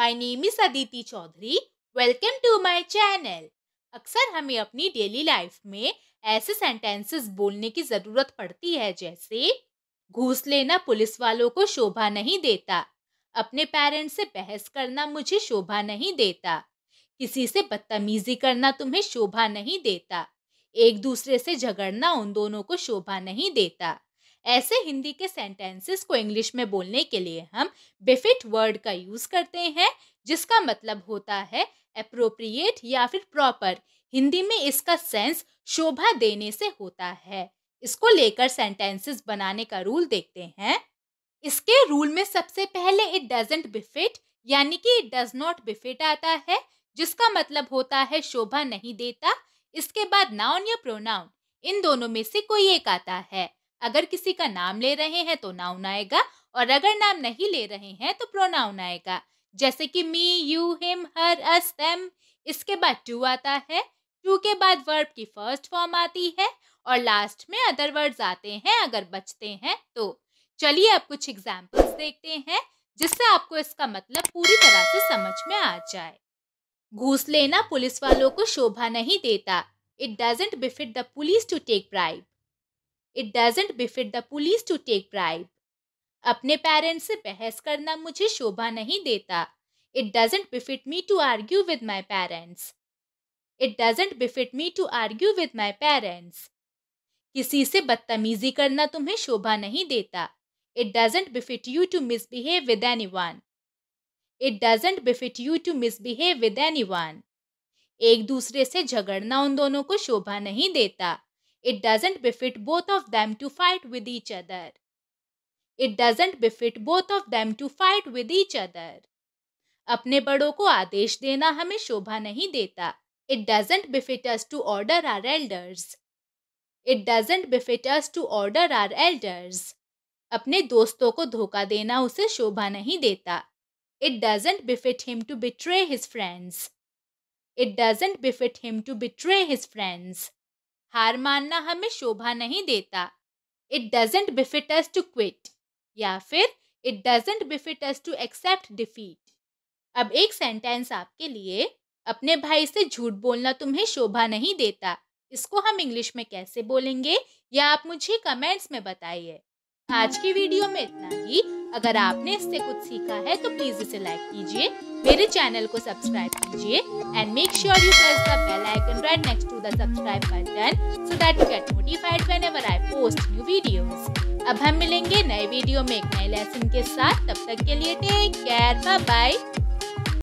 My name is Aditi Chaudhary. Welcome to my channel. अक्सर हमें अपनी डेली लाइफ में ऐसे सेंटेंसेस बोलने की ज़रूरत पड़ती है जैसे घूस लेना पुलिस वालों को शोभा नहीं देता, अपने पेरेंट्स से बहस करना मुझे शोभा नहीं देता, किसी से बदतमीजी करना तुम्हें शोभा नहीं देता, एक दूसरे से झगड़ना उन दोनों को शोभा नहीं देता। ऐसे हिंदी के सेंटेंसेस को इंग्लिश में बोलने के लिए हम बेफिट वर्ड का यूज़ करते हैं, जिसका मतलब होता है एप्रोप्रिएट या फिर प्रॉपर। हिंदी में इसका सेंस शोभा देने से होता है। इसको लेकर सेंटेंसेस बनाने का रूल देखते हैं। इसके रूल में सबसे पहले इट डजंट बिफिट यानी कि इट डज नॉट बिफिट आता है, जिसका मतलब होता है शोभा नहीं देता। इसके बाद नाउन या प्रोनाउन, इन दोनों में से कोई एक आता है। अगर किसी का नाम ले रहे हैं तो नाउन आएगा और अगर नाम नहीं ले रहे हैं तो प्रोनाउन आएगा, जैसे कि me, you, him, her, us, them. इसके बाद टू आता है। टू के बाद वर्ब की फर्स्ट फॉर्म आती है और लास्ट में अदर वर्ड्स आते हैं अगर बचते हैं तो। चलिए अब कुछ एग्जाम्पल्स देखते हैं जिससे आपको इसका मतलब पूरी तरह से समझ में आ जाए। घूस लेना पुलिस वालों को शोभा नहीं देता। It doesn't befit the police to take bribe. It doesn't befit the police to take bribe. अपने पेरेंट्स से बहस करना मुझे शोभा नहीं देता। It doesn't befit me to argue with my parents. It doesn't befit me to argue with my parents. किसी से बदतमीजी करना तुम्हें शोभा नहीं देता। It doesn't befit you to misbehave with anyone. It doesn't befit you to misbehave with anyone. एक दूसरे से झगड़ना उन दोनों को शोभा नहीं देता। It doesn't befit both of them to fight with each other. It doesn't befit both of them to fight with each other. अपने बड़ों को आदेश देना हमें शोभा नहीं देता। It doesn't befit us to order our elders. It doesn't befit us to order our elders. अपने दोस्तों को धोखा देना उसे शोभा नहीं देता। It doesn't befit him to betray his friends. It doesn't befit him to betray his friends. हार मानना हमें शोभा नहीं देता। It doesn't befit us to quit या फिर it doesn't befit us to accept defeat. अब एक सेंटेंस आपके लिए, अपने भाई से झूठ बोलना तुम्हें शोभा नहीं देता। इसको हम इंग्लिश में कैसे बोलेंगे या आप मुझे कमेंट्स में बताइए। आज की वीडियो में इतना ही। अगर आपने इससे कुछ सीखा है तो प्लीज इसे लाइक कीजिए, मेरे चैनल को सब्सक्राइब कीजिए and make sure you press the bell icon right next to the subscribe button so that you get notified whenever I post new videos. अब हम मिलेंगे नए वीडियो में एक नए लेसन के साथ। तब तक के लिए टेक केयर, बाय बाय।